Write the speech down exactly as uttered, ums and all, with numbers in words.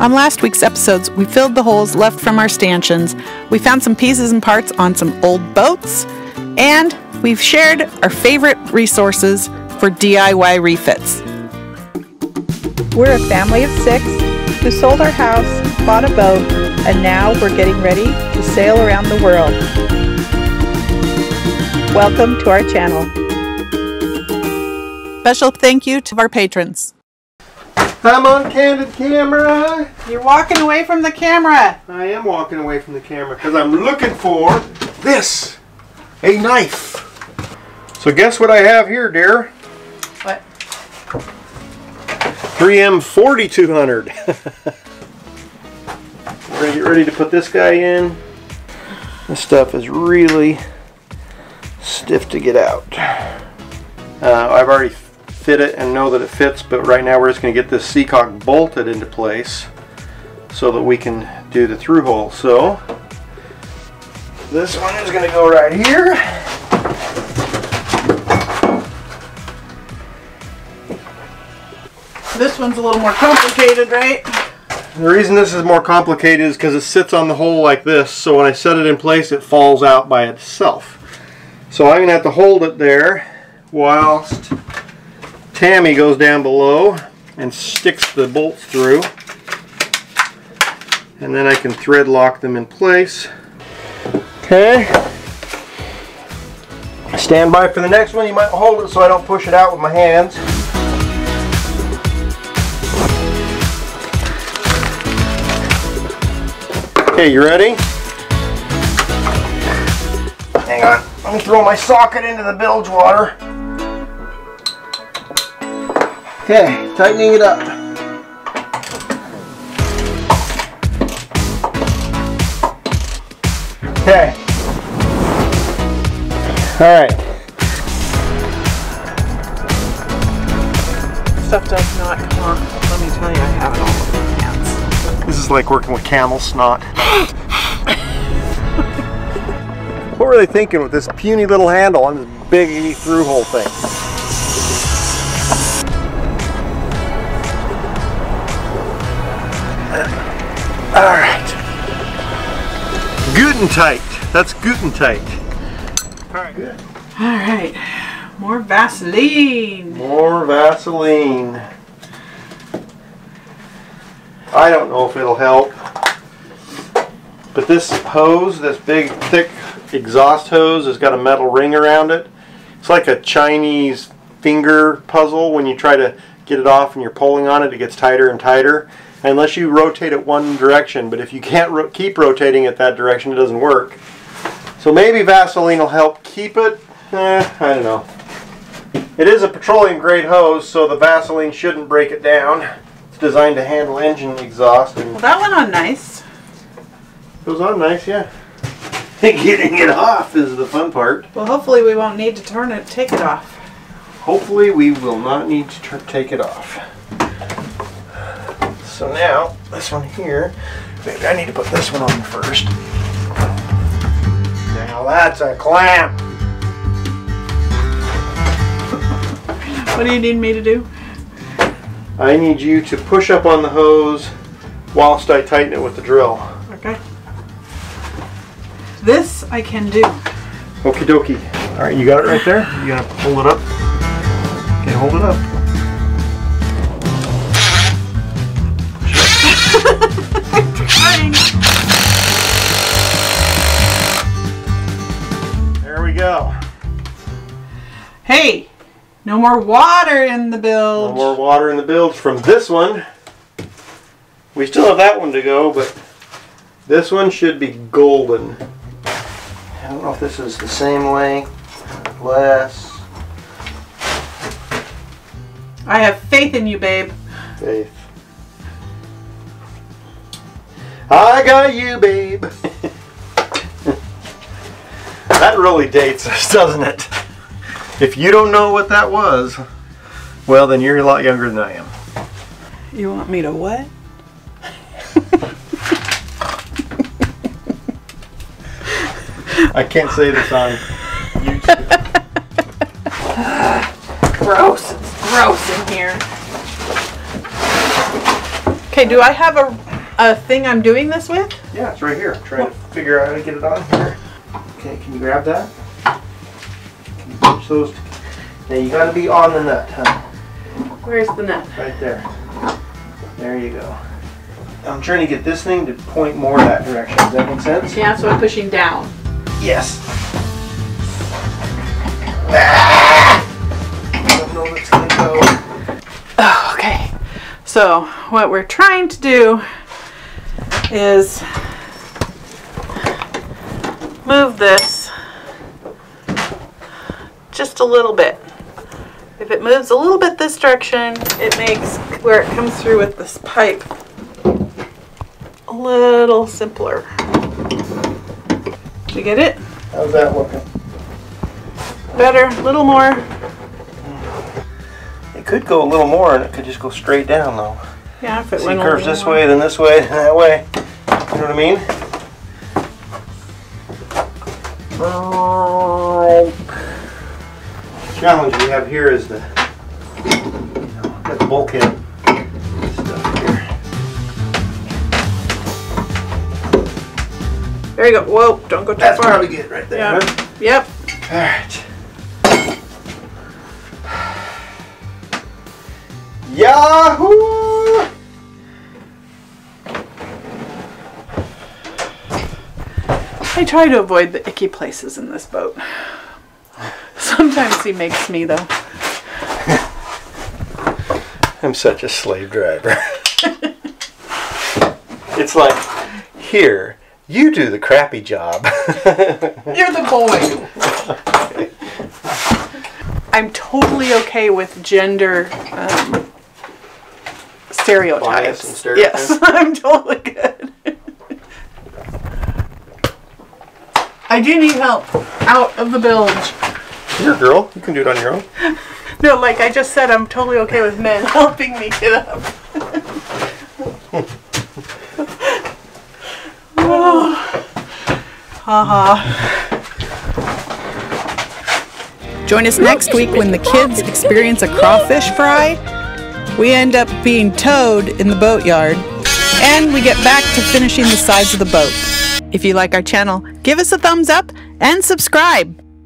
On last week's episodes, we filled the holes left from our stanchions, we found some pieces and parts on some old boats, and we've shared our favorite resources for D I Y refits. We're a family of six who sold our house, bought a boat, and now we're getting ready to sail around the world. Welcome to our channel. Special thank you to our patrons. I'm on candid camera. You're walking away from the camera. I am walking away from the camera because I'm looking for this, a knife. So guess what I have here, dear? What? three M forty-two hundred. We're gonna get ready to put this guy in. This stuff is really stiff to get out. Uh, I've already fit it and know that it fits, but right now we're just gonna get this seacock bolted into place so that we can do the through hole. So this one is gonna go right here. This one's a little more complicated, right? The reason this is more complicated is because it sits on the hole like this, so when I set it in place it falls out by itself. So I'm going to have to hold it there whilst Tammy goes down below and sticks the bolts through, and then I can thread lock them in place. Okay, stand by for the next one. You might hold it so I don't push it out with my hands. Okay, you ready? Hang on, let me throw my socket into the bilge water. Okay, tightening it up. Okay. Alright. Stuff does not come on. Let me tell you, I have it all. This is like working with camel snot. What were they thinking with this puny little handle on this big E through hole thing? All right. Good and tight. That's good and tight. All right. Good. All right. More Vaseline. More Vaseline. I don't know if it'll help, but this hose, this big thick exhaust hose, has got a metal ring around it. It's like a Chinese finger puzzle. When you try to get it off and you're pulling on it, it gets tighter and tighter unless you rotate it one direction, but if you can't ro keep rotating it that direction, it doesn't work. So maybe Vaseline will help keep it. eh, I don't know. It is a petroleum grade hose, so the Vaseline shouldn't break it down. Designed to handle engine exhaust. And well, that went on nice. It was on nice, yeah. Getting it off is the fun part. Well, hopefully we won't need to turn it, take it off. Hopefully we will not need to take it off. So now, this one here, maybe I need to put this one on first. Now that's a clamp. What do you need me to do? I need you to push up on the hose whilst I tighten it with the drill. Okay. This I can do. Okie dokie. Alright, you got it right there? You gotta pull it up. Okay, hold it up. I'm trying. There we go. Hey! No more water in the bilge. No more water in the bilge from this one. We still have that one to go, but this one should be golden. I don't know if this is the same length, less. I have faith in you, babe. Faith. I got you, babe. That really dates us, doesn't it? If you don't know what that was, well, then you're a lot younger than I am. You want me to what? I can't say this on YouTube. Gross. It's gross in here. Okay, do I have a a thing I'm doing this with? Yeah, it's right here. I'm trying to figure out how to get it on here. Okay, can you grab that? Can you push those? Now you got to be on the nut, huh? Where's the nut? Right there. There you go. I'm trying to get this thing to point more that direction. Does that make sense? Yeah, so I'm pushing down. Yes. I don't know what's going to go. Oh, okay. So what we're trying to do is move this just a little bit. If it moves a little bit this direction, it makes where it comes through with this pipe a little simpler. Did you get it? How's that looking? Better, a little more. It could go a little more and it could just go straight down though. Yeah, if it See, went curves this more. way, then this way, then that way. You know what I mean? The challenge we have here is the, you know, got the bulkhead stuff here. There you go. Whoa, don't go too That's far. That's probably good right there. Yeah. Huh? Yep. All right. Yahoo! I try to avoid the icky places in this boat. Sometimes he makes me, though. I'm such a slave driver. It's like, here, you do the crappy job. You're the boy. Okay. I'm totally okay with gender um, stereotypes. Bias and stereotypes. Yes, I'm totally good. I do need help out of the bilge. You're a girl. You can do it on your own. No, like I just said, I'm totally okay with men helping me get up. Oh. Uh-huh. Join us next week when the kids experience a crawfish fry. We end up being towed in the boatyard. And we get back to finishing the sides of the boat. If you like our channel, give us a thumbs up and subscribe.